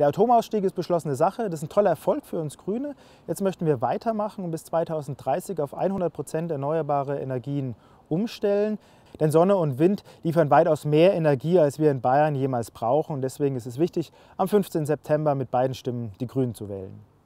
Der Atomausstieg ist beschlossene Sache. Das ist ein toller Erfolg für uns Grüne. Jetzt möchten wir weitermachen und bis 2030 auf 100% erneuerbare Energien umstellen. Denn Sonne und Wind liefern weitaus mehr Energie, als wir in Bayern jemals brauchen. Und deswegen ist es wichtig, am 15. September mit beiden Stimmen die Grünen zu wählen.